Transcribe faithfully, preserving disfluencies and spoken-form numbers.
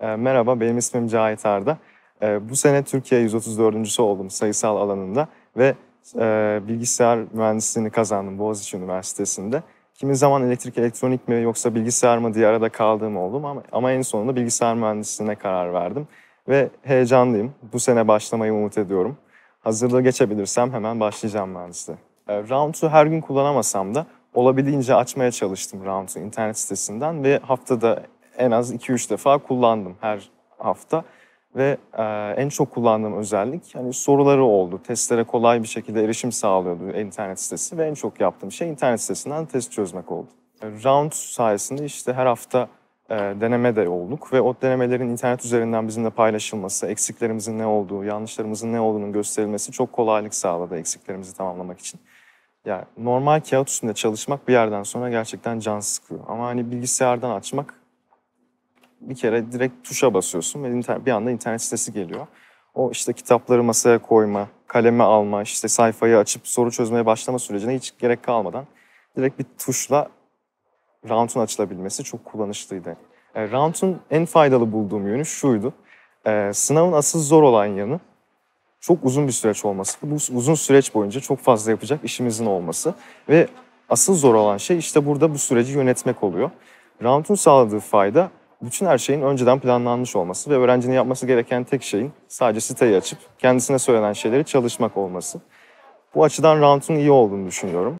E, merhaba, benim ismim Cahid Arda. E, bu sene Türkiye yüz otuz dördüncüsü oldum sayısal alanında ve e, bilgisayar mühendisliğini kazandım Boğaziçi Üniversitesi'nde. Kimi zaman elektrik, elektronik mi yoksa bilgisayar mı diye arada kaldığım oldum ama, ama en sonunda bilgisayar mühendisliğine karar verdim. Ve heyecanlıyım. Bu sene başlamayı umut ediyorum. Hazırlığı geçebilirsem hemen başlayacağım mühendisliğe. E, Raunt'u her gün kullanamasam da olabildiğince açmaya çalıştım Raunt'u internet sitesinden ve haftada en az iki üç defa kullandım her hafta. Ve e, en çok kullandığım özellik hani soruları oldu. Testlere kolay bir şekilde erişim sağlıyordu internet sitesi ve en çok yaptığım şey internet sitesinden test çözmek oldu. E, Raunt sayesinde işte her hafta e, deneme de olduk ve o denemelerin internet üzerinden bizimle paylaşılması, eksiklerimizin ne olduğu, yanlışlarımızın ne olduğunun gösterilmesi çok kolaylık sağladı eksiklerimizi tamamlamak için. Yani normal kağıt üstünde çalışmak bir yerden sonra gerçekten can sıkıyor ama hani bilgisayardan açmak, bir kere direkt tuşa basıyorsun ve bir anda internet sitesi geliyor. O işte kitapları masaya koyma, kaleme alma, işte sayfayı açıp soru çözmeye başlama sürecine hiç gerek kalmadan direkt bir tuşla Raunt'un açılabilmesi çok kullanışlıydı. E, Raunt'un en faydalı bulduğum yönü şuydu. E, sınavın asıl zor olan yanı çok uzun bir süreç olması. Bu uzun süreç boyunca çok fazla yapacak işimizin olması ve asıl zor olan şey işte burada bu süreci yönetmek oluyor. Raunt'un sağladığı fayda bütün her şeyin önceden planlanmış olması ve öğrencinin yapması gereken tek şeyin sadece siteyi açıp kendisine söylenen şeyleri çalışmak olması. Bu açıdan Raunt'un iyi olduğunu düşünüyorum.